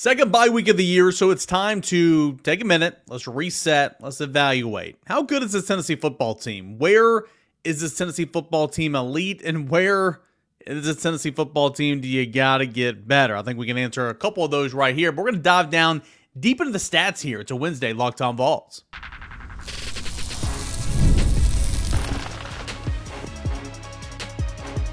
Second bye week of the year, so it's time to take a minute. Let's reset. Let's evaluate. How good is this Tennessee football team? Where is this Tennessee football team elite? And where is this Tennessee football team do you got to get better? I think we can answer a couple of those right here. But we're going to dive down deep into the stats here. It's a Wednesday Locked On Vols.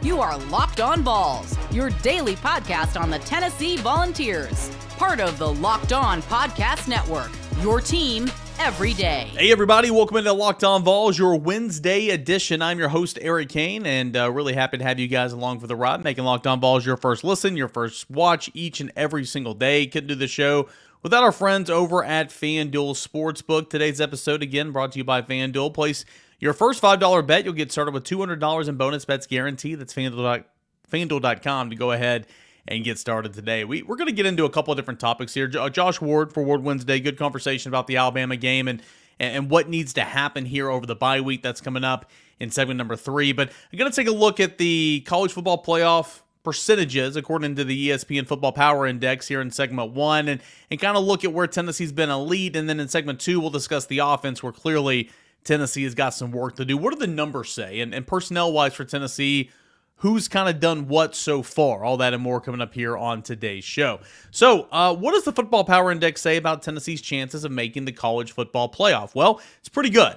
You are Locked On Vols, your daily podcast on the Tennessee Volunteers. Part of the Locked On Podcast Network, your team every day. Hey, everybody. Welcome into Locked On Vols, your Wednesday edition. I'm your host, Eric Cain, and really happy to have you guys along for the ride, making Locked On Vols your first listen, your first watch each and every single day. Couldn't do the show without our friends over at FanDuel Sportsbook. Today's episode, again, brought to you by FanDuel. Place your first $5 bet. You'll get started with $200 in bonus bets guaranteed. That's FanDuel.com to go ahead and get started today. We're going to get into a couple of different topics here. Josh Ward for Ward Wednesday, good conversation about the Alabama game and what needs to happen here over the bye week. That's coming up in segment number 3. But I'm going to take a look at the college football playoff percentages according to the ESPN Football Power Index here in segment 1 and kind of look at where Tennessee's been elite. And then in segment 2, we'll discuss the offense where clearly Tennessee has got some work to do. What do the numbers say? And personnel-wise for Tennessee, who's kind of done what so far? All that and more coming up here on today's show. So, what does the Football Power Index say about Tennessee's chances of making the college football playoff? Well, it's pretty good.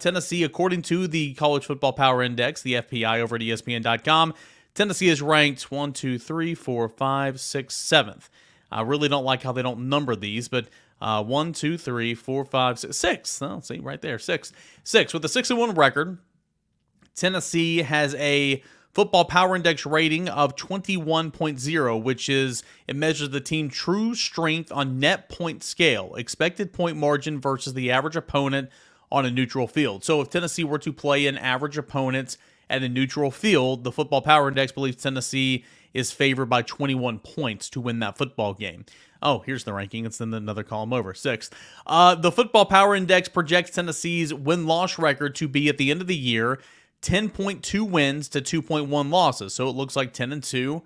Tennessee, according to the College Football Power Index, the FPI over at ESPN.com, Tennessee is ranked 1, 2, 3, 4, 5, 6, 7th. I really don't like how they don't number these, but 1, 2, 3, 4, 5, 6, 6. Oh, see, right there, 6. 6. With a 6-1 record, Tennessee has a Football Power Index rating of 21.0, which is, it measures the team's true strength on net point scale, expected point margin versus the average opponent on a neutral field. So if Tennessee were to play an average opponent at a neutral field, the Football Power Index believes Tennessee is favored by 21 points to win that football game. Oh, here's the ranking. It's in another column over, 6th. The Football Power Index projects Tennessee's win-loss record to be at the end of the year 10.2 wins to 2.1 losses. So it looks like 10-2. You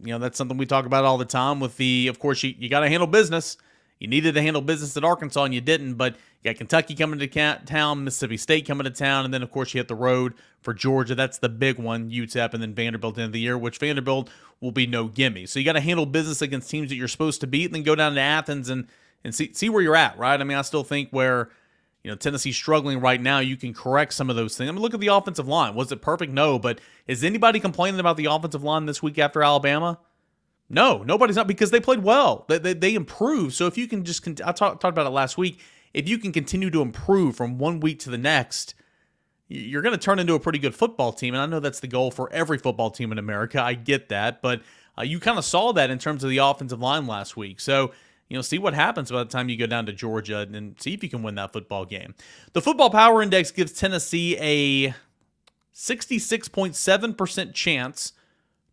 know, that's something we talk about all the time with the, of course, you got to handle business. You needed to handle business at Arkansas and you didn't, but you got Kentucky coming to town, Mississippi State coming to town, and then, of course, you hit the road for Georgia. That's the big one, UTEP, and then Vanderbilt end of the year, which Vanderbilt will be no gimme. So you got to handle business against teams that you're supposed to beat and then go down to Athens and see where you're at, right? I mean, I still think where, you know, Tennessee's struggling right now, you can correct some of those things. I mean, look at the offensive line. Was it perfect? No, but is anybody complaining about the offensive line this week after Alabama? No, nobody's not, because they played well. They improved. So if you can just, I talked about it last week, if you can continue to improve from one week to the next, you're going to turn into a pretty good football team. And I know that's the goal for every football team in America. I get that. But you kind of saw that in terms of the offensive line last week. So, you know, see what happens by the time you go down to Georgia and see if you can win that football game. The Football Power Index gives Tennessee a 66.7% chance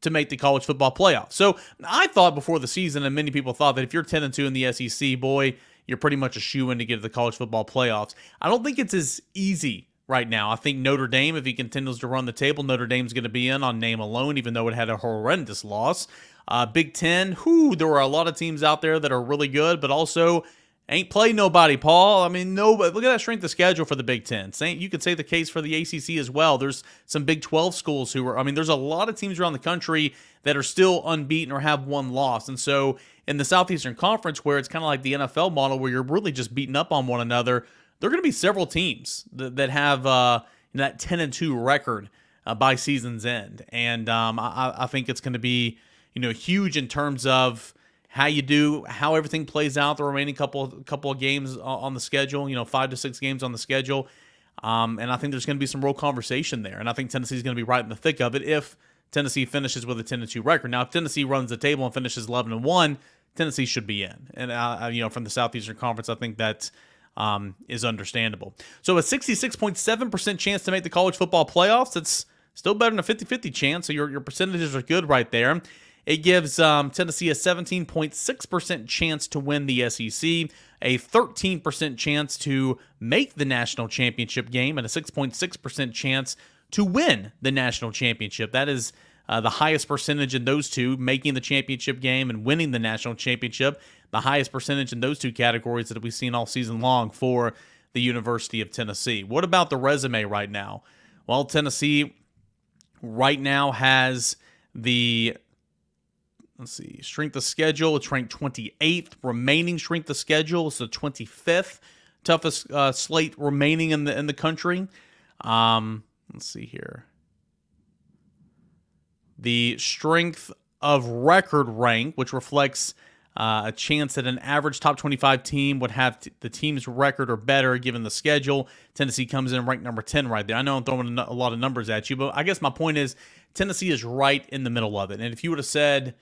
to make the college football playoff. So I thought before the season, and many people thought that if you're 10-2 in the SEC, boy, you're pretty much a shoe-in to get to the college football playoffs. I don't think it's as easy right now. I think Notre Dame, if he continues to run the table, Notre Dame's going to be in on name alone, even though it had a horrendous loss. Big Ten, there were a lot of teams out there that are really good, but also ain't played nobody, Paul. I mean, nobody. Look at that strength of schedule for the Big Ten. You could say the case for the ACC as well. There's some Big 12 schools who are, I mean, there's a lot of teams around the country that are still unbeaten or have one loss. And so in the Southeastern Conference, where it's kind of like the NFL model where you're really just beating up on one another, there are going to be several teams that have that 10-2 record by season's end. And I think it's going to be, you know, huge in terms of how you do, how everything plays out the remaining couple of games on the schedule, you know, 5 to 6 games on the schedule. And I think there's going to be some real conversation there. And I think Tennessee's going to be right in the thick of it if Tennessee finishes with a 10-2 record. Now, if Tennessee runs the table and finishes 11-1, Tennessee should be in. And, you know, from the Southeastern Conference, I think that is understandable. So a 66.7% chance to make the college football playoffs, that's still better than a 50-50 chance. So your percentages are good right there. It gives Tennessee a 17.6% chance to win the SEC, a 13% chance to make the national championship game, and a 6.6% chance to win the national championship. That is the highest percentage in those two, making the championship game and winning the national championship, the highest percentage in those two categories that we've seen all season long for the University of Tennessee. What about the resume right now? Well, Tennessee right now has the, let's see, strength of schedule. It's ranked 28th. Remaining strength of schedule is the 25th. Toughest slate remaining in the country. Let's see here. The strength of record rank, which reflects a chance that an average top 25 team would have the team's record or better given the schedule. Tennessee comes in ranked number 10 right there. I know I'm throwing a lot of numbers at you, but I guess my point is Tennessee is right in the middle of it. And if you would have said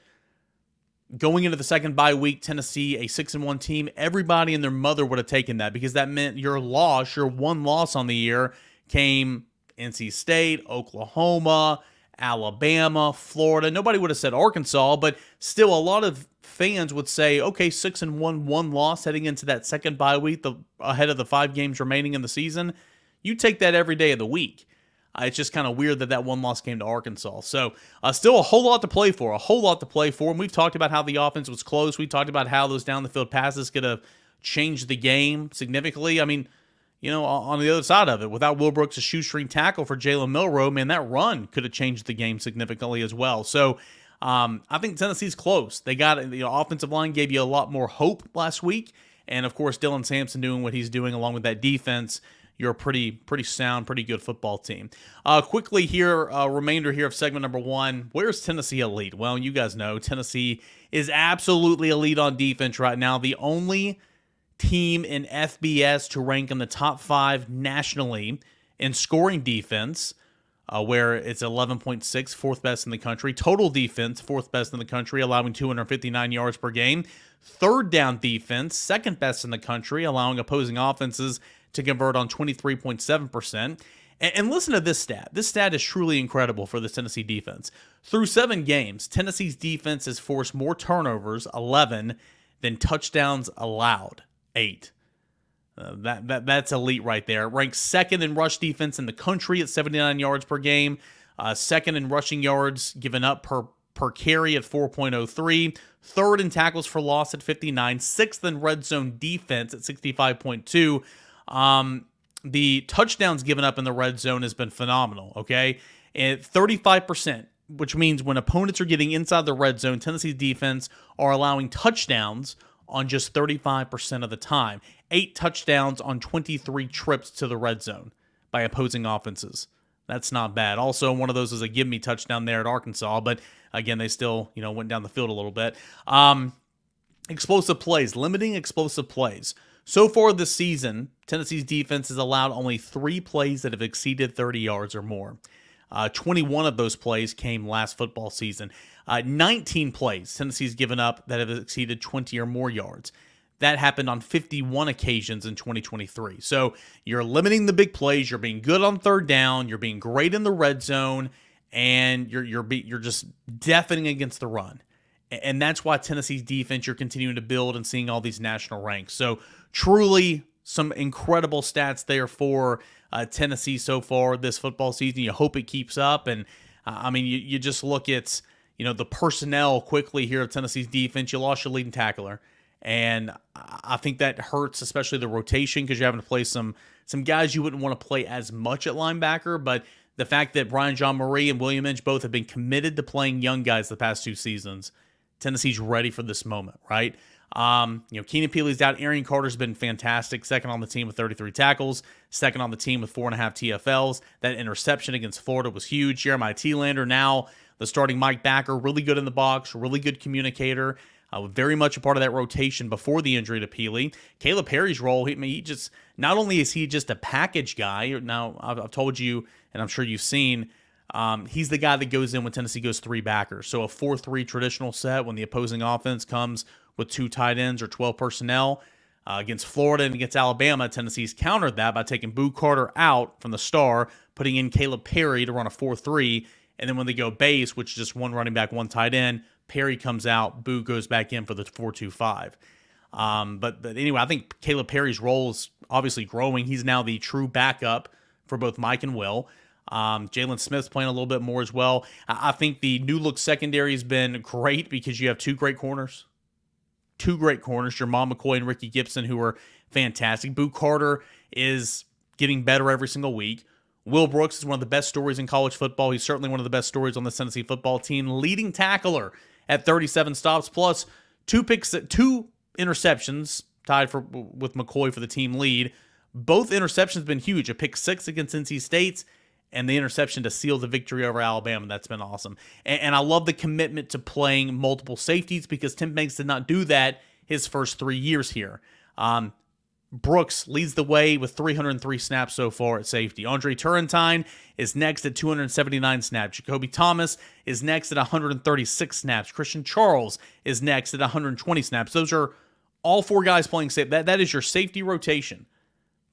going into the second bye week, Tennessee, a 6-1 team, everybody and their mother would have taken that, because that meant your loss, your one loss on the year, came NC State, Oklahoma, Alabama, Florida. Nobody would have said Arkansas, but still a lot of fans would say, okay, 6-1, one loss heading into that second bye week, ahead of the 5 games remaining in the season. You take that every day of the week. It's just kind of weird that that one loss came to Arkansas. So still a whole lot to play for, And we've talked about how the offense was close. We talked about how those down-the-field passes could have changed the game significantly. I mean, you know, on the other side of it, without Will Brooks, a shoestring tackle for Jalen Milroe, man, that run could have changed the game significantly as well. So I think Tennessee's close. They got the offensive line, gave you a lot more hope last week. And, of course, Dylan Sampson doing what he's doing along with that defense. You're a pretty sound, pretty good football team. Quickly here, remainder here of segment number 1. Where's Tennessee elite? Well, you guys know Tennessee is absolutely elite on defense right now. The only team in FBS to rank in the top 5 nationally in scoring defense, where it's 11.6, fourth best in the country. Total defense, fourth best in the country, allowing 259 yards per game. Third down defense, second best in the country, allowing opposing offenses to convert on 23.7%. And listen to this stat. This stat is truly incredible for the Tennessee defense. Through 7 games, Tennessee's defense has forced more turnovers, 11, than touchdowns allowed, 8. That's elite right there. Ranks second in rush defense in the country at 79 yards per game. Second in rushing yards given up per carry at 4.03. Third in tackles for loss at 59. Sixth in red zone defense at 65.2. The touchdowns given up in the red zone has been phenomenal, okay? And 35%, which means when opponents are getting inside the red zone, Tennessee's defense are allowing touchdowns on just 35% of the time. 8 touchdowns on 23 trips to the red zone by opposing offenses. That's not bad. Also, one of those was a give-me touchdown there at Arkansas, but again, they still, you know, went down the field a little bit. Explosive plays, limiting explosive plays. So far this season, Tennessee's defense has allowed only 3 plays that have exceeded 30 yards or more. 21 of those plays came last football season. 19 plays Tennessee's given up that have exceeded 20 or more yards. That happened on 51 occasions in 2023. So you're limiting the big plays. You're being good on third down. You're being great in the red zone, and you're just deafening against the run. And that's why Tennessee's defense, you're continuing to build and seeing all these national ranks. So truly some incredible stats there for Tennessee so far this football season. You hope it keeps up. And, I mean, you just look at, you know, the personnel quickly here of Tennessee's defense. You lost your leading tackler. And I think that hurts, especially the rotation, because you're having to play some guys you wouldn't want to play as much at linebacker. But the fact that Brian Jean-Marie and William Inch both have been committed to playing young guys the past 2 seasons, Tennessee's ready for this moment, right? You know, Keenan Peely's out. Arian Carter's been fantastic. Second on the team with 33 tackles. Second on the team with 4.5 TFLs. That interception against Florida was huge. Jeremiah Telander, now the starting Mike backer, really good in the box, really good communicator. Very much a part of that rotation before the injury to Peely. Caleb Perry's role, he just, not only is he just a package guy, now I've told you, and I'm sure you've seen, he's the guy that goes in when Tennessee goes 3 backers. So a 4-3 traditional set when the opposing offense comes with 2 tight ends or 12 personnel. Against Florida and against Alabama, Tennessee's countered that by taking Boo Carter out from the star, putting in Caleb Perry to run a 4-3. And then when they go base, which is just 1 running back, 1 tight end, Perry comes out, Boo goes back in for the 4-2-5. But anyway, I think Caleb Perry's role is obviously growing. He's now the true backup for both Mike and Will. Jalen Smith's playing a little bit more as well. I think the new look secondary has been great because you have two great corners. Jermon McCoy and Ricky Gibson, who are fantastic. Boo Carter is getting better every single week. Will Brooks is one of the best stories in college football. He's certainly one of the best stories on the Tennessee football team. Leading tackler at 37 stops, plus two picks, two interceptions, tied for with McCoy for the team lead. Both interceptions have been huge. A pick six against NC State and the interception to seal the victory over Alabama. That's been awesome. And I love the commitment to playing multiple safeties because Tim Banks did not do that his first 3 years here. Brooks leads the way with 303 snaps so far at safety. Andre Turrentine is next at 279 snaps. Jacoby Thomas is next at 136 snaps. Christian Charles is next at 120 snaps. Those are all four guys playing safe. That is your safety rotation.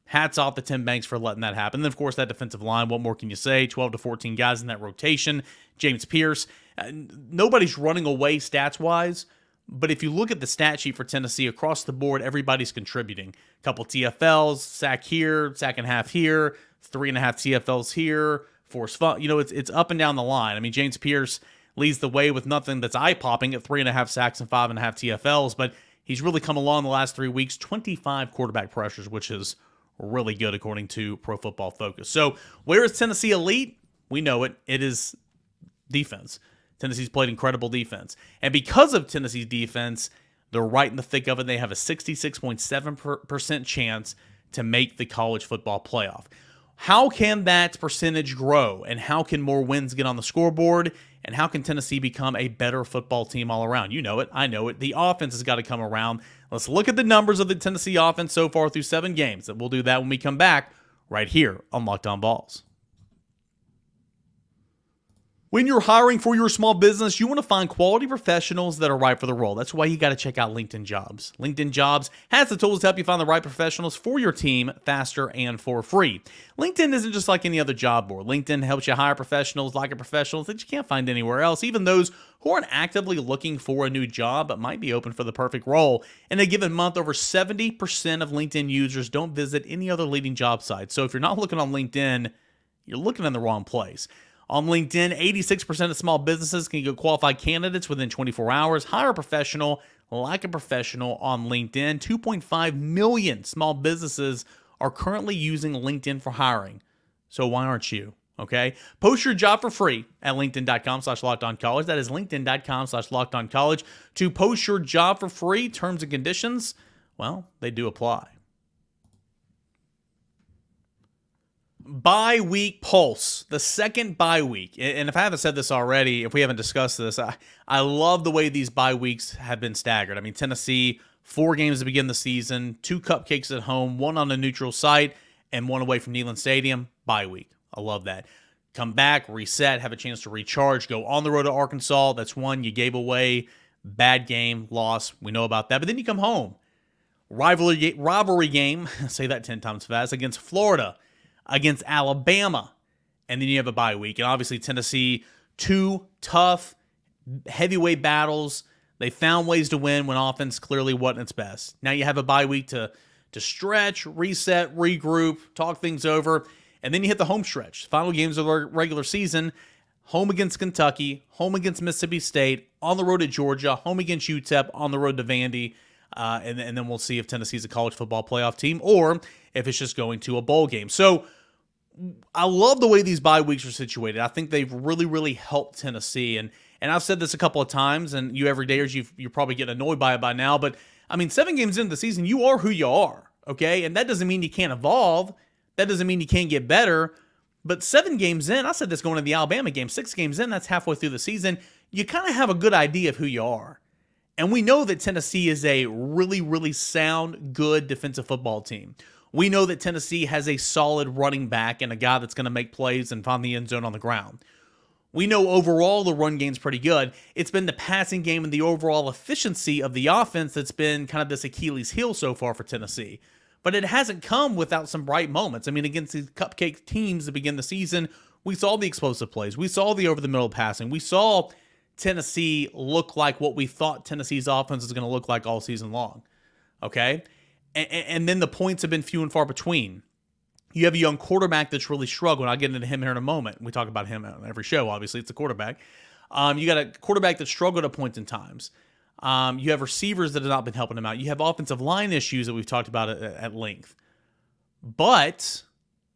Hats off to Tim Banks for letting that happen. And then, of course, that defensive line, what more can you say? 12 to 14 guys in that rotation. James Pearce. Nobody's running away stats-wise, but if you look at the stat sheet for Tennessee, across the board, everybody's contributing. A couple TFLs, sack here, sack and a half here, 3.5 TFLs here, force fumble. You know, it's up and down the line. I mean, James Pearce leads the way with nothing that's eye-popping at 3.5 sacks and 5.5 TFLs, but he's really come along the last 3 weeks, 25 quarterback pressures, which is really good, according to Pro Football Focus. So where is Tennessee elite? We know it. It is defense. Tennessee's played incredible defense. And because of Tennessee's defense, they're right in the thick of it. They have a 66.7% chance to make the college football playoff. How can that percentage grow? And how can more wins get on the scoreboard? And how can Tennessee become a better football team all around? You know it. I know it. The offense has got to come around. Let's look at the numbers of the Tennessee offense so far through 7 games. And we'll do that when we come back right here on Locked On Vols. When you're hiring for your small business, you want to find quality professionals that are right for the role. That's why you got to check out LinkedIn Jobs. LinkedIn Jobs has the tools to help you find the right professionals for your team faster and for free. LinkedIn isn't just like any other job board. LinkedIn helps you hire professionals like professionals that you can't find anywhere else, even those who aren't actively looking for a new job but might be open for the perfect role. In a given month, over 70% of LinkedIn users don't visit any other leading job site. So if you're not looking on LinkedIn, you're looking in the wrong place. On LinkedIn, 86% of small businesses can get qualified candidates within 24 hours. Hire a professional like a professional on LinkedIn. 2.5 million small businesses are currently using LinkedIn for hiring. So why aren't you? Okay? Post your job for free at linkedin.com/lockedoncollege. That is linkedin.com/lockedoncollege. To post your job for free, terms and conditions, well, they do apply. Bye week pulse, the second bye week. And if I haven't said this already, if we haven't discussed this, I love the way these bye weeks have been staggered. I mean, Tennessee, 4 games to begin the season, 2 cupcakes at home, 1 on a neutral site, and 1 away from Neyland Stadium, bye week. I love that. Come back, reset, have a chance to recharge, go on the road to Arkansas. That's one you gave away. Bad game, loss. We know about that. But then you come home. Rivalry game, say that 10 times fast, against Florida, against Alabama, and then you have a bye week. And obviously Tennessee, 2 tough heavyweight battles. They found ways to win when offense clearly wasn't its best. Now you have a bye week to stretch, reset, regroup, talk things over, and then you hit the home stretch. Final games of the regular season, home against Kentucky, home against Mississippi State, on the road to Georgia, home against UTEP, on the road to Vandy. And then we'll see if Tennessee's a college football playoff team or if it's just going to a bowl game. So I love the way these bye weeks are situated. I think they've really, really helped Tennessee. And I've said this a couple of times, and you everydayers, you probably get annoyed by it by now. But, I mean, 7 games into the season, you are who you are, okay? And that doesn't mean you can't evolve. That doesn't mean you can't get better. But 7 games in, I said this going into the Alabama game, 6 games in, that's halfway through the season, you kind of have a good idea of who you are. And we know that Tennessee is a really, really sound, good defensive football team. We know that Tennessee has a solid running back and a guy that's going to make plays and find the end zone on the ground. We know overall the run game's pretty good. It's been the passing game and the overall efficiency of the offense that's been kind of this Achilles heel so far for Tennessee. But it hasn't come without some bright moments. I mean, against these cupcake teams to begin the season, we saw the explosive plays. We saw the over-the-middle passing. We saw Tennessee look like what we thought Tennessee's offense was going to look like all season long, okay? And then the points have been few and far between. you have a young quarterback that's really struggling. I'll get into him here in a moment. We talk about him on every show, obviously. It's the quarterback. You got a quarterback that struggled at points in times. You have receivers that have not been helping him out. You have offensive line issues that we've talked about at length. But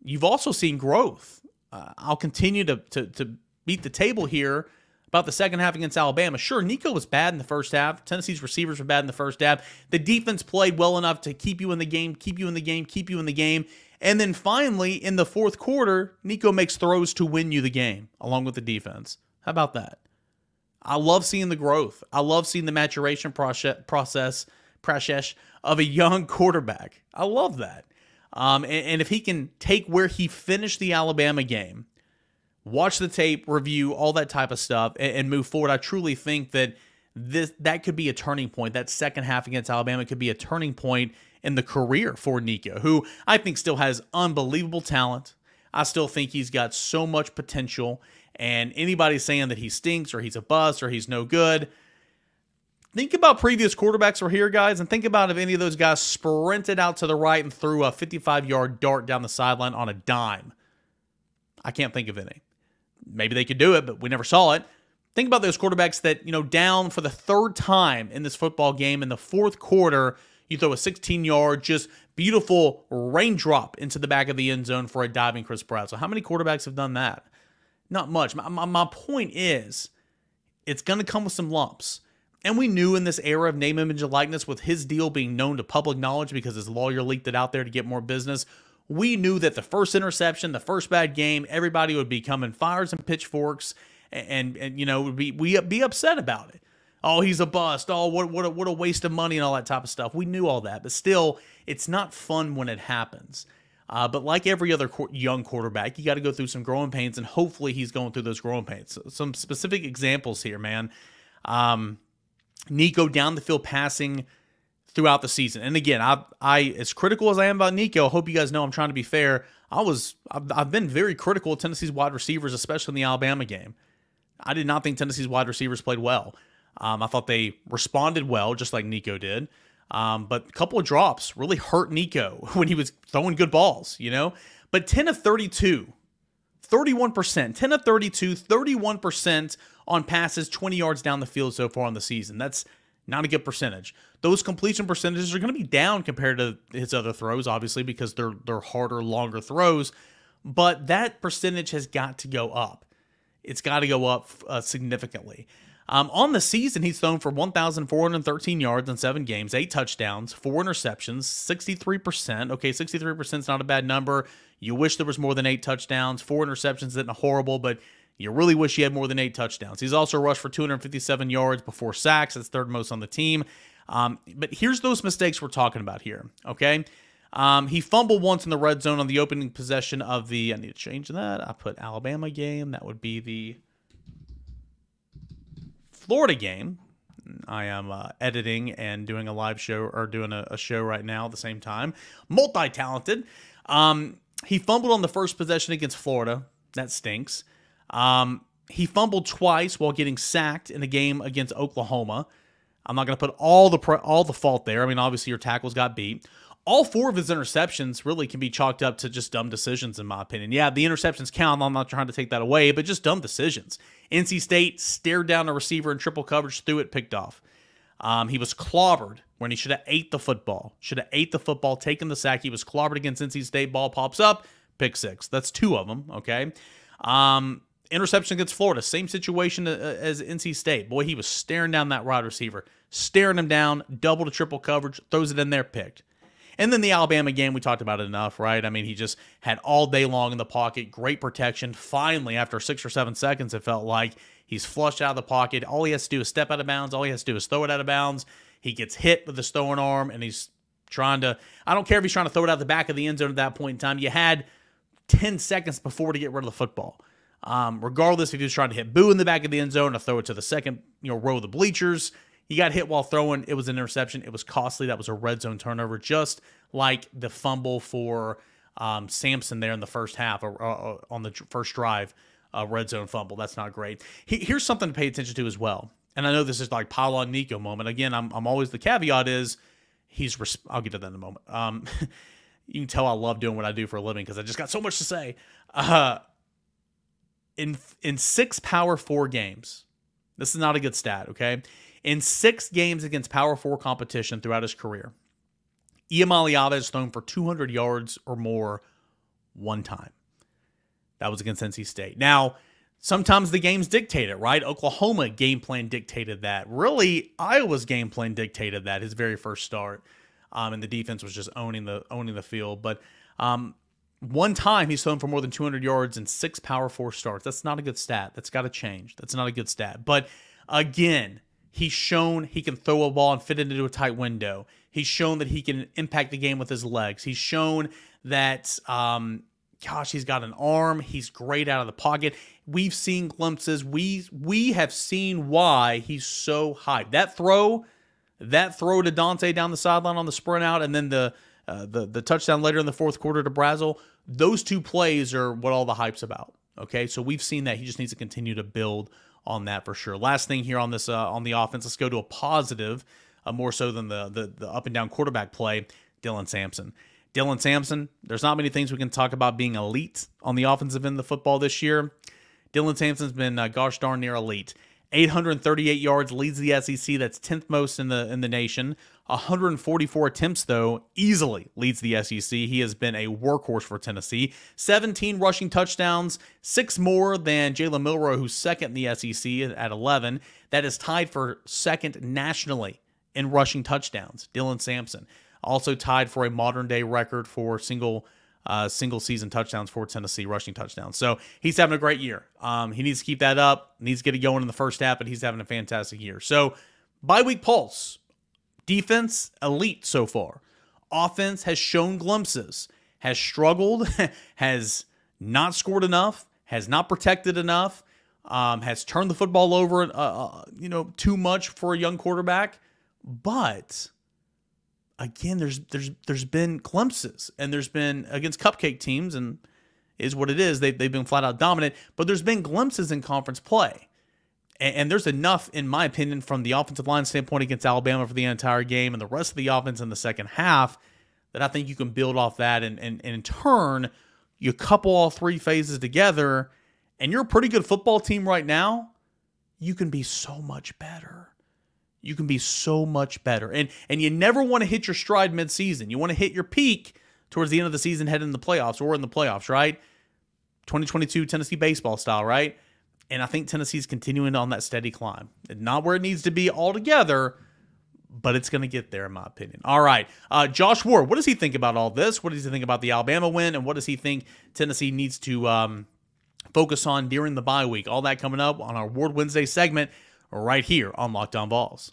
you've also seen growth. I'll continue to beat the table here about the second half against Alabama. Sure, Nico was bad in the first half. Tennessee's receivers were bad in the first half. The defense played well enough to keep you in the game, keep you in the game, keep you in the game. And then finally, in the fourth quarter, Nico makes throws to win you the game, along with the defense. How about that? I love seeing the growth. I love seeing the maturation process of a young quarterback. I love that. And if he can take where he finished the Alabama game, watch the tape, review, all that type of stuff, and move forward, I truly think that that could be a turning point. That second half against Alabama could be a turning point in the career for Nico, who I think still has unbelievable talent. I still think he's got so much potential, and anybody saying that he stinks or he's a bust or he's no good, think about previous quarterbacks were here, guys, and think about if any of those guys sprinted out to the right and threw a 55-yard dart down the sideline on a dime. I can't think of any. Maybe they could do it, but we never saw it. Think about those quarterbacks that, you know, down for the third time in this football game in the fourth quarter, you throw a 16-yard, just beautiful raindrop into the back of the end zone for a diving Chris Brazzle. So how many quarterbacks have done that? Not much. My point is, it's going to come with some lumps. And we knew in this era of name, image, and likeness, with his deal being known to public knowledge because his lawyer leaked it out there to get more business, we knew that the first interception, the first bad game, everybody would be coming fires and pitchforks and you know, we'd be upset about it. Oh, he's a bust. Oh, what a waste of money and all that type of stuff. We knew all that, but still, it's not fun when it happens. But like every other young quarterback, you got to go through some growing pains, and hopefully he's going through those growing pains. So, some specific examples here, man. Nico down the field passing throughout the season. And again, I as critical as I am about Nico, hope you guys know I'm trying to be fair. I've been very critical of Tennessee's wide receivers, especially in the Alabama game. I did not think Tennessee's wide receivers played well. I thought they responded well, just like Nico did. But a couple of drops really hurt Nico when he was throwing good balls, you know. But 10 of 32, 31%, 10 of 32, 31% on passes 20 yards down the field so far on the season. That's not a good percentage. Those completion percentages are going to be down compared to his other throws, obviously, because they're harder, longer throws. But that percentage has got to go up. It's got to go up significantly. On the season, he's thrown for 1,413 yards in 7 games, 8 touchdowns, 4 interceptions, 63%. Okay, 63% is not a bad number. You wish there was more than 8 touchdowns. 4 interceptions isn't horrible, but you really wish he had more than 8 touchdowns. He's also rushed for 257 yards before sacks. That's third most on the team. But here's those mistakes we're talking about here, okay? He fumbled once in the red zone on the opening possession of the... I need to change that. I put Alabama game. That would be the... Florida game. I am editing and doing a live show, or doing a show right now at the same time. Multi-talented. He fumbled on the first possession against Florida. That stinks. He fumbled twice while getting sacked in a game against Oklahoma. I'm not going to put all the fault there. I mean, obviously your tackles got beat. All 4 of his interceptions really can be chalked up to just dumb decisions, in my opinion. Yeah, the interceptions count. I'm not trying to take that away, but just dumb decisions. NC State stared down a receiver in triple coverage, threw it, picked off. He was clobbered when he should have ate the football. Should have ate the football, taken the sack. He was clobbered against NC State. Ball pops up, pick 6. That's 2 of them, okay? Interception against Florida, same situation as NC State. Boy, he was staring down that wide receiver. Staring him down, double to triple coverage, throws it in there, picked. And then the Alabama game, we talked about it enough, right? I mean, he just had all day long in the pocket, great protection. Finally, after 6 or 7 seconds, it felt like he's flushed out of the pocket. All he has to do is step out of bounds. All he has to do is throw it out of bounds. He gets hit with his throwing arm, and he's trying to... I don't care if he's trying to throw it out the back of the end zone at that point in time. You had 10 seconds before to get rid of the football. Regardless if he was trying to hit Boo in the back of the end zone or throw it to the second row of the bleachers... He got hit while throwing. It was an interception. It was costly. That was a red zone turnover, just like the fumble for Sampson there in the first half, or on the first drive, red zone fumble. That's not great. Here's something to pay attention to as well. And I know this is like pile on Nico moment. Again, I'm always, the caveat is he's, I'll get to that in a moment. You can tell I love doing what I do for a living because I just got so much to say. In six Power Four games, this is not a good stat, okay? In six games against Power Four competition throughout his career, Iamaleava has thrown for 200 yards or more one time. That was against NC State. Now, sometimes the games dictate it, right? Oklahoma game plan dictated that. Really, Iowa's game plan dictated that, his very first start. And the defense was just owning the field. But one time he's thrown for more than 200 yards in six Power Four starts. That's not a good stat. That's got to change. That's not a good stat. But again, he's shown he can throw a ball and fit it into a tight window. He's shown that he can impact the game with his legs. He's shown that, gosh, he's got an arm. He's great out of the pocket. We've seen glimpses. We have seen why he's so hyped. That throw to Dante down the sideline on the sprint out, and then the touchdown later in the fourth quarter to Brazzle. Those two plays are what all the hype's about. Okay, so we've seen that. He just needs to continue to build on that for sure. Last thing here on this on the offense, let's go to a positive, more so than the up and down quarterback play. Dylan Sampson. Dylan Sampson. There's not many things we can talk about being elite on the offensive end of the football this year. Dylan Sampson's been gosh darn near elite. 838 yards, leads the SEC. That's 10th most in the nation. 144 attempts, though, easily leads the SEC. He has been a workhorse for Tennessee. 17 rushing touchdowns, 6 more than Jalen Milroe, who's second in the SEC at 11. That is tied for second nationally in rushing touchdowns. Dylan Sampson also tied for a modern-day record for single season touchdowns for Tennessee, rushing touchdowns. So he's having a great year. He needs to keep that up, needs to get it going in the first half, but he's having a fantastic year. So bye-week pulse, defense, elite so far. Offense has shown glimpses, has struggled, has not scored enough, has not protected enough, has turned the football over too much for a young quarterback. But again, there's been glimpses, and there's been against cupcake teams, and is what it is. They've been flat out dominant, but there's been glimpses in conference play, and there's enough, in my opinion, from the offensive line standpoint against Alabama for the entire game and the rest of the offense in the second half, that I think you can build off that, and in turn, you couple all three phases together, and you're a pretty good football team right now. You can be so much better. You can be so much better. And you never want to hit your stride midseason. You want to hit your peak towards the end of the season, heading into the playoffs, or in the playoffs, right? 2022 Tennessee baseball style, right? And I think Tennessee's continuing on that steady climb. Not where it needs to be altogether, but it's going to get there, in my opinion. All right. Josh Ward, what does he think about all this? What does he think about the Alabama win? And what does he think Tennessee needs to focus on during the bye week? All that coming up on our Ward Wednesday segment, right here on Locked On Vols.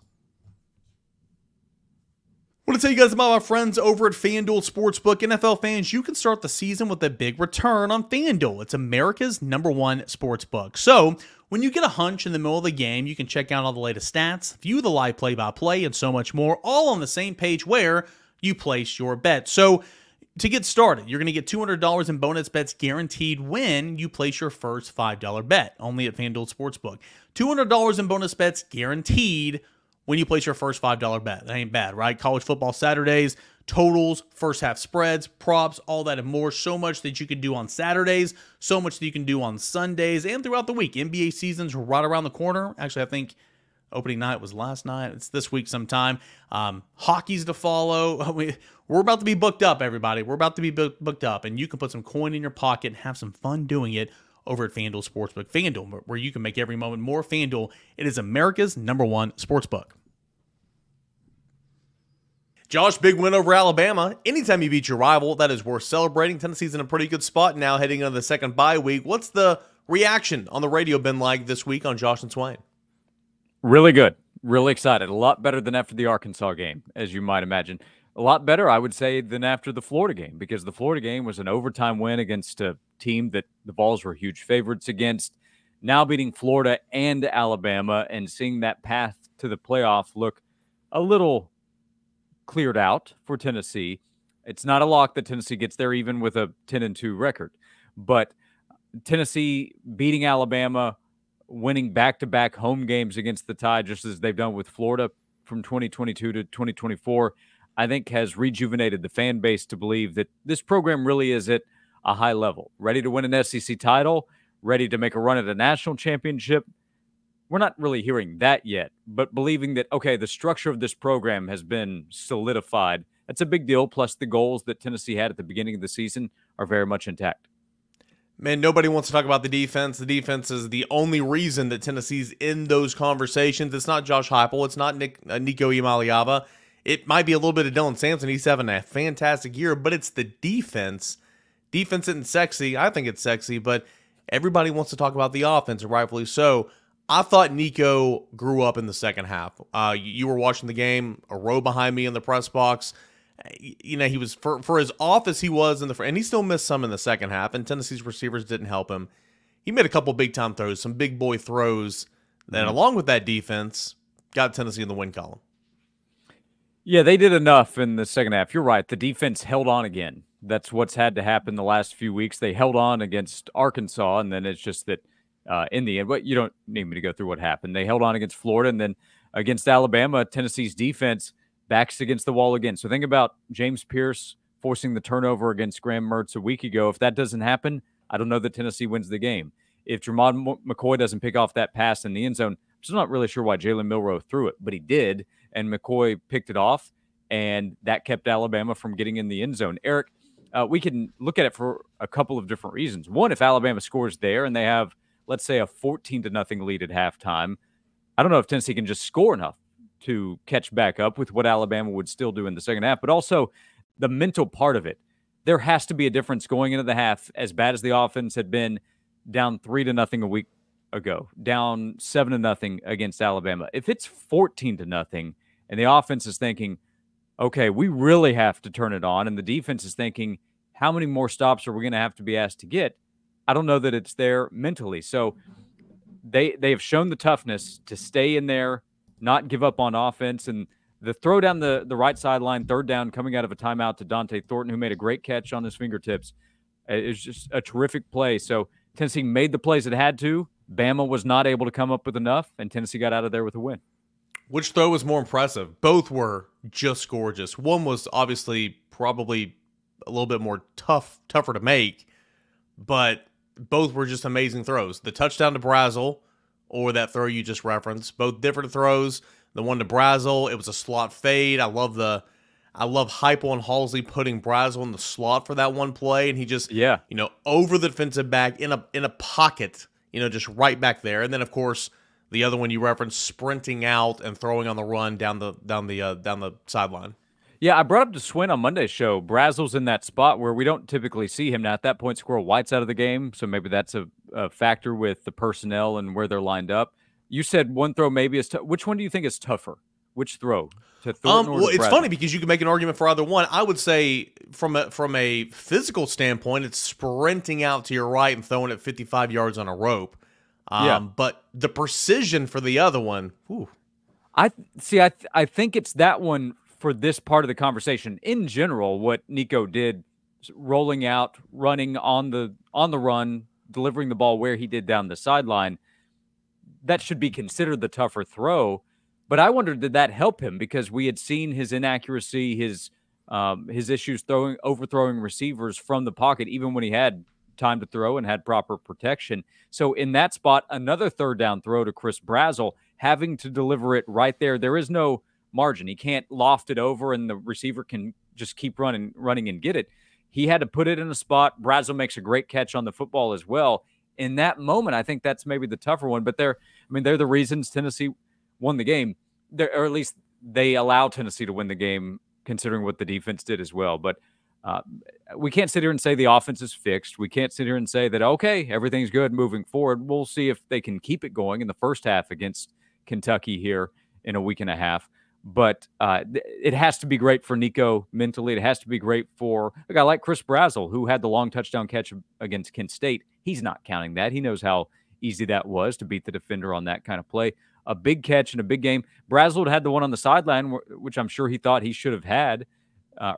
I want to tell you guys about our friends over at FanDuel Sportsbook. NFL fans, you can start the season with a big return on FanDuel. It's America's #1 sportsbook. So when you get a hunch in the middle of the game, you can check out all the latest stats, view the live play-by-play, and so much more, all on the same page where you place your bet. So to get started, you're going to get $200 in bonus bets guaranteed when you place your first $5 bet, only at FanDuel Sportsbook. $200 in bonus bets guaranteed when you place your first $5 bet. That ain't bad, right? College football Saturdays, totals, first half spreads, props, all that and more. So much that you can do on Saturdays, so much that you can do on Sundays, and throughout the week. NBA season's right around the corner. Actually, I think opening night was last night. It's this week sometime. Hockey's to follow. We're about to be booked up, everybody. We're about to be booked up, and you can put some coin in your pocket and have some fun doing it over at FanDuel Sportsbook. FanDuel, where you can make every moment more. FanDuel, it is America's #1 sportsbook. Josh, big win over Alabama. Anytime you beat your rival, that is worth celebrating. Tennessee's in a pretty good spot now heading into the second bye week. What's the reaction on the radio been like this week on Josh and Swain? Really good. Really excited. A lot better than after the Arkansas game, as you might imagine. A lot better, I would say, than after the Florida game, because the Florida game was an overtime win against a team that the Vols were huge favorites against. Now beating Florida and Alabama and seeing that path to the playoff look a little cleared out for Tennessee. It's not a lock that Tennessee gets there even with a 10-2 record. But Tennessee beating Alabama, winning back-to-back home games against the Tide, just as they've done with Florida from 2022 to 2024, I think has rejuvenated the fan base to believe that this program really is at a high level, ready to win an SEC title, ready to make a run at a national championship. We're not really hearing that yet, but believing that, okay, the structure of this program has been solidified. That's a big deal. Plus the goals that Tennessee had at the beginning of the season are very much intact. Man, nobody wants to talk about the defense. The defense is the only reason that Tennessee's in those conversations. It's not Josh Heupel. It's not Nico Iamaleava. It might be a little bit of Dylan Sampson. He's having a fantastic year, but it's the defense. Defense isn't sexy. I think it's sexy, but everybody wants to talk about the offense, and rightfully so. I thought Nico grew up in the second half. You were watching the game, a row behind me in the press box. You know, he was for his office, he was in the front, and he still missed some in the second half, and Tennessee's receivers didn't help him. He made a couple big-time throws, some big boy throws that, along with that defense, got Tennessee in the win column. Yeah, they did enough in the second half. You're right. The defense held on again. That's what's had to happen the last few weeks. They held on against Arkansas, and then it's just that in the end, but you don't need me to go through what happened. They held on against Florida, and then against Alabama, Tennessee's defense backs against the wall again. So think about James Pearce forcing the turnover against Graham Mertz a week ago. If that doesn't happen, I don't know that Tennessee wins the game. If Jermon McCoy doesn't pick off that pass in the end zone, I'm still not really sure why Jalen Milroe threw it, but he did, and McCoy picked it off, and that kept Alabama from getting in the end zone. Eric, we can look at it for a couple of different reasons. One, if Alabama scores there and they have, let's say, a 14-0 lead at halftime, I don't know if Tennessee can just score enough to catch back up with what Alabama would still do in the second half, but also the mental part of it. There has to be a difference going into the half, as bad as the offense had been, down 3-0 a week ago, down 7-0 against Alabama. If it's 14-0 and the offense is thinking, okay, we really have to turn it on, and the defense is thinking, how many more stops are we going to have to be asked to get? I don't know that it's there mentally. So they have shown the toughness to stay in there, not give up on offense, and the throw down the right sideline, third down, coming out of a timeout to Dante Thornton, who made a great catch on his fingertips. It was just a terrific play. So Tennessee made the plays it had to. Bama was not able to come up with enough, and Tennessee got out of there with a win. Which throw was more impressive? Both were just gorgeous. One was obviously probably a little bit more tougher to make, but both were just amazing throws. The touchdown to Brazzle, or that throw you just referenced, both different throws. The one to Brazzle, it was a slot fade. I love Heupel and Halsey putting Brazzle in the slot for that one play, and he just, you know, over the defensive back in a pocket, you know, just right back there. And then of course the other one you referenced, sprinting out and throwing on the run down the sideline. Yeah, I brought up to Swin on Monday's show, Brazzle's in that spot where we don't typically see him. Now, at that point, Squirrel White's out of the game, so maybe that's a factor with the personnel and where they're lined up. You said one throw maybe is tough. Which one do you think is tougher? Which throw? To Thornton or to Brazzle? Well, it's funny because you can make an argument for either one. I would say from a physical standpoint, it's sprinting out to your right and throwing it 55 yards on a rope. But the precision for the other one, whew. I think it's that one. For this part of the conversation, in general, what Nico did, rolling out, running on the run, delivering the ball where he did down the sideline, that should be considered the tougher throw. But I wondered, did that help him? Because we had seen his inaccuracy, his issues overthrowing receivers from the pocket, even when he had time to throw and had proper protection. So in that spot, another third down throw to Chris Brazzle, having to deliver it right there. There is no margin. He can't loft it over and the receiver can just keep running and get it. He had to put it in a spot. Brazzle makes a great catch on the football as well. In that moment, I think that's maybe the tougher one, but they're the reasons Tennessee won the game. Or at least they allow Tennessee to win the game, considering what the defense did as well. But we can't sit here and say the offense is fixed. We can't sit here and say that, okay, everything's good moving forward. We'll see if they can keep it going in the first half against Kentucky here in a week and a half. But it has to be great for Nico mentally. It has to be great for a guy like Chris Brazzle, who had the long touchdown catch against Kent State. He's not counting that. He knows how easy that was to beat the defender on that kind of play. A big catch in a big game. Brazzle had the one on the sideline, which I'm sure he thought he should have had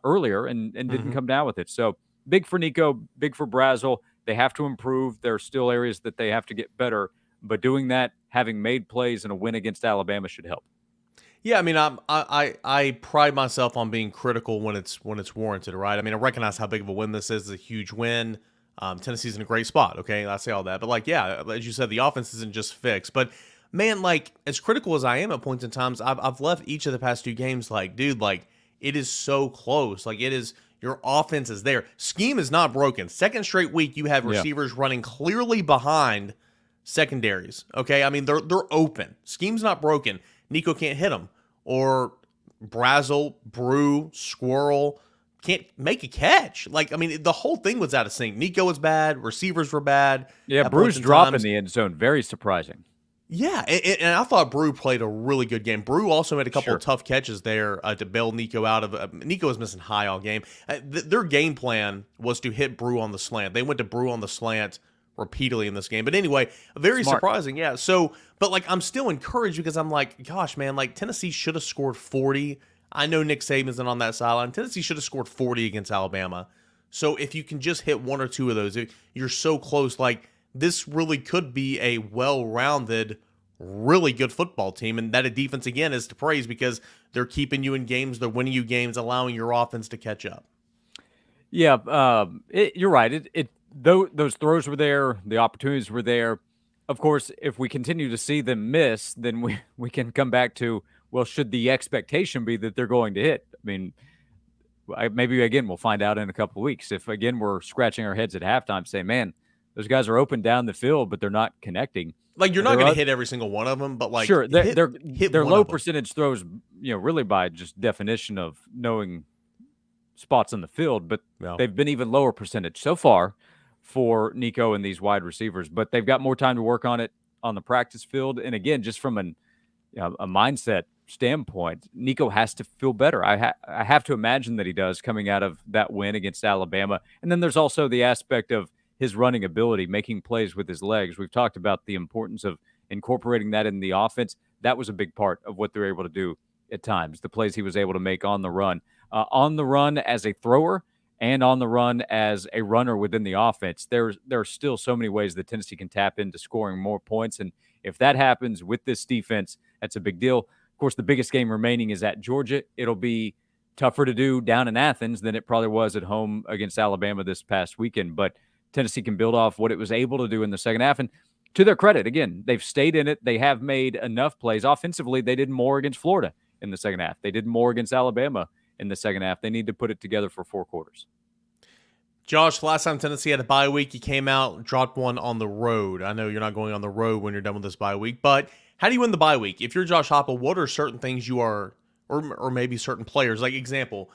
earlier and didn't come down with it. So big for Nico, big for Brazzle. They have to improve. There are still areas that they have to get better. But doing that, having made plays and a win against Alabama should help. Yeah, I mean, I pride myself on being critical when it's warranted, right? I mean, I recognize how big of a win this is. It's a huge win. Tennessee's in a great spot, okay? I say all that. But, like, yeah, as you said, the offense isn't just fixed. But, man, like, as critical as I am at points in times, I've left each of the past two games like, dude, like, it is so close. Like, it is, your offense is there. Scheme is not broken. Second straight week, you have receivers running clearly behind secondaries, okay? I mean, they're open. Scheme's not broken. Nico can't hit them. Or Brazzle, Brew, Squirrel can't make a catch. Like, I mean, the whole thing was out of sync. Nico was bad. Receivers were bad. Yeah, Brew's drop in the end zone. Very surprising. Yeah, and I thought Brew played a really good game. Brew also made a couple of tough catches there to bail Nico out of. Nico was missing high all game. Their game plan was to hit Brew on the slant. They went to Brew on the slant repeatedly in this game. But anyway, very surprising. Yeah, so, but like, I'm still encouraged because I'm like, gosh, man, like Tennessee should have scored 40. I know Nick Saban's on that sideline. Tennessee should have scored 40 against Alabama. So if you can just hit one or two of those, you're so close. Like, this really could be a well-rounded, really good football team, and that a defense, again, is to praise because they're keeping you in games, they're winning you games, allowing your offense to catch up. Yeah, you're right. Those throws were there, the opportunities were there. Of course, if we continue to see them miss, then we can come back to, well, should the expectation be that they're going to hit? I mean, maybe, again, we'll find out in a couple of weeks. If, again, we're scratching our heads at halftime saying, man, those guys are open down the field, but they're not connecting. Like, you're not going to hit every single one of them, but like, sure, they're low percentage throws, you know, really by just definition of knowing spots on the field, but they've been even lower percentage so far for Nico and these wide receivers, but they've got more time to work on it on the practice field. And again, just from a mindset standpoint, Nico has to feel better. I have to imagine that he does coming out of that win against Alabama. And then there's also the aspect of his running ability, making plays with his legs. We've talked about the importance of incorporating that in the offense. That was a big part of what they were able to do at times, the plays he was able to make on the run as a thrower and on the run as a runner within the offense. There are still so many ways that Tennessee can tap into scoring more points. And if that happens with this defense, that's a big deal. Of course, the biggest game remaining is at Georgia. It'll be tougher to do down in Athens than it probably was at home against Alabama this past weekend. But Tennessee can build off what it was able to do in the second half. And to their credit, again, they've stayed in it. They have made enough plays. Offensively, they did more against Florida in the second half. They did more against Alabama in the second half. They need to put it together for four quarters. Josh, last time Tennessee had a bye week, you came out, dropped one on the road. I know you're not going on the road when you're done with this bye week, but how do you win the bye week? If you're Josh Heupel, what are certain things you are, or maybe certain players? Like, example,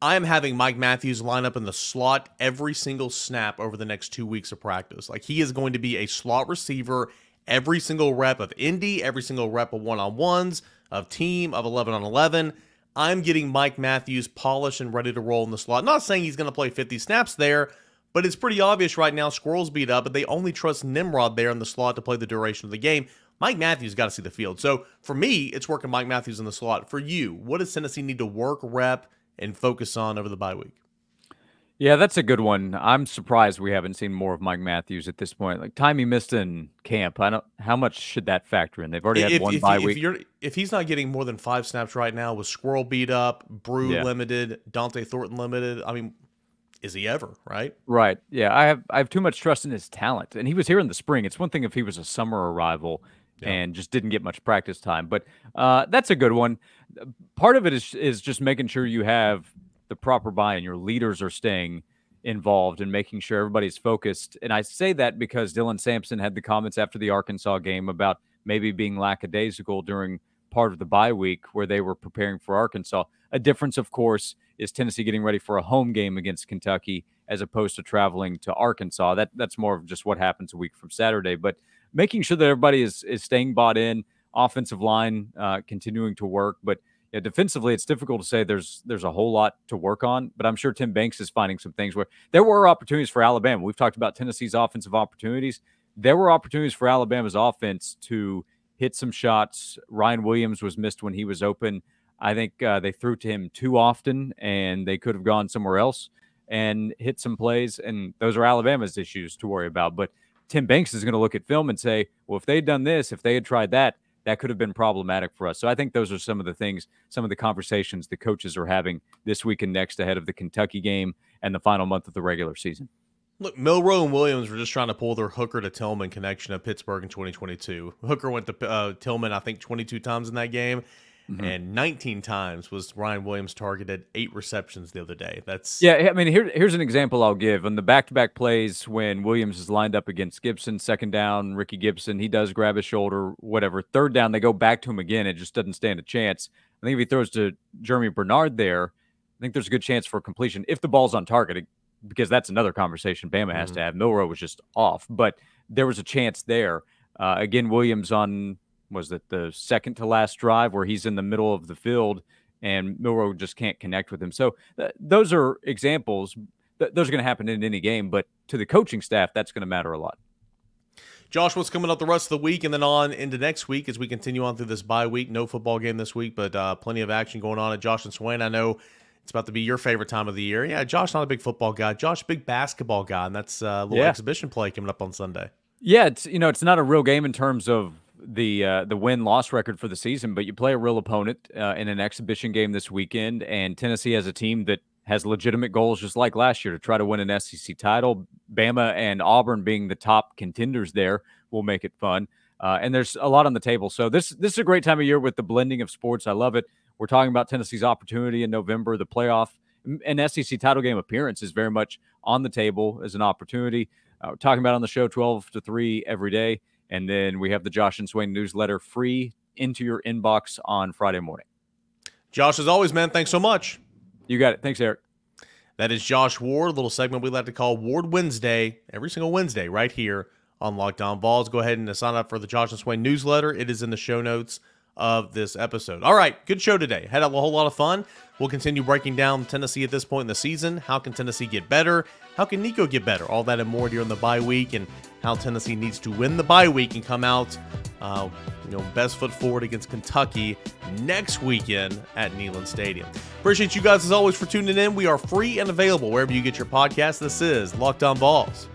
I am having Mike Matthews line up in the slot every single snap over the next 2 weeks of practice. Like, he is going to be a slot receiver every single rep of Indy, every single rep of one-on-ones, of team, of 11-on-11. I'm getting Mike Matthews polished and ready to roll in the slot. Not saying he's going to play 50 snaps there, but it's pretty obvious right now Squirrel's beat up, but they only trust Nimrod there in the slot to play the duration of the game. Mike Matthews got to see the field. So, for me, it's working Mike Matthews in the slot. For you, what does Tennessee need to work, rep, and focus on over the bye week? Yeah, that's a good one. I'm surprised we haven't seen more of Mike Matthews at this point. Like, time he missed in camp, I don't. How much should that factor in? They've already had one bye week. If he's not getting more than 5 snaps right now, with Squirrel beat up, Brew limited, Dante Thornton limited, I mean, is he ever, right? Right. Yeah, I have too much trust in his talent. And he was here in the spring. It's one thing if he was a summer arrival and just didn't get much practice time. But that's a good one. Part of it is just making sure you have the proper buy-in. Your leaders are staying involved and making sure everybody's focused. And I say that because Dylan Sampson had the comments after the Arkansas game about maybe being lackadaisical during part of the bye week where they were preparing for Arkansas. A difference, of course, is Tennessee getting ready for a home game against Kentucky as opposed to traveling to Arkansas. That's more of just what happens a week from Saturday. But making sure that everybody is staying bought in, offensive line continuing to work. But yeah, defensively, it's difficult to say there's a whole lot to work on. But I'm sure Tim Banks is finding some things where there were opportunities for Alabama. We've talked about Tennessee's offensive opportunities. There were opportunities for Alabama's offense to hit some shots. Ryan Williams was missed when he was open. I think they threw to him too often, and they could have gone somewhere else and hit some plays. And those are Alabama's issues to worry about. But Tim Banks is going to look at film and say, well, if they'd done this, if they had tried that, that could have been problematic for us. So I think those are some of the things, some of the conversations the coaches are having this week and next ahead of the Kentucky game and the final month of the regular season. Look, Milroe and Williams were just trying to pull their Hooker to Tillman connection of Pittsburgh in 2022. Hooker went to Tillman, I think, 22 times in that game. Mm-hmm. And 19 times was Ryan Williams targeted, 8 receptions the other day. That's yeah. I mean, here's an example I'll give on the back-to-back plays when Williams is lined up against Gibson, second down, Ricky Gibson. He does grab his shoulder, whatever. Third down, they go back to him again. It just doesn't stand a chance. I think if he throws to Jeremy Bernard there, I think there's a good chance for completion if the ball's on target, because that's another conversation Bama has to have. Milroe was just off, but there was a chance there. Again, Williams on. Was that the second to last drive where he's in the middle of the field and Milroe just can't connect with him? So those are examples. Those are going to happen in any game, but to the coaching staff, that's going to matter a lot. Josh, what's coming up the rest of the week and then on into next week as we continue on through this bye week? No football game this week, but plenty of action going on at Josh and Swain. I know it's about to be your favorite time of the year. Yeah, Josh, not a big football guy. Josh, big basketball guy, and that's a little exhibition play coming up on Sunday. Yeah, it's, you know, it's not a real game in terms of the win-loss record for the season, but you play a real opponent in an exhibition game this weekend, and Tennessee has a team that has legitimate goals just like last year to try to win an SEC title. Bama and Auburn being the top contenders there will make it fun, and there's a lot on the table. So this is a great time of year with the blending of sports. I love it. We're talking about Tennessee's opportunity in November, the playoff. An SEC title game appearance is very much on the table as an opportunity. We're talking about on the show 12 to 3 every day. And then we have the Josh and Swain newsletter free into your inbox on Friday morning. Josh, as always, man, thanks so much. You got it. Thanks, Eric. That is Josh Ward, a little segment we like to call Ward Wednesday, every single Wednesday right here on Locked On Vols. Go ahead and sign up for the Josh and Swain newsletter. It is in the show notes of this episode. All right, good show today. Had a whole lot of fun. We'll continue breaking down Tennessee at this point in the season. How can Tennessee get better? How can Nico get better? All that and more during the bye week, and how Tennessee needs to win the bye week and come out, best foot forward against Kentucky next weekend at Neyland Stadium. Appreciate you guys as always for tuning in. We are free and available wherever you get your podcasts. This is Locked On Vols.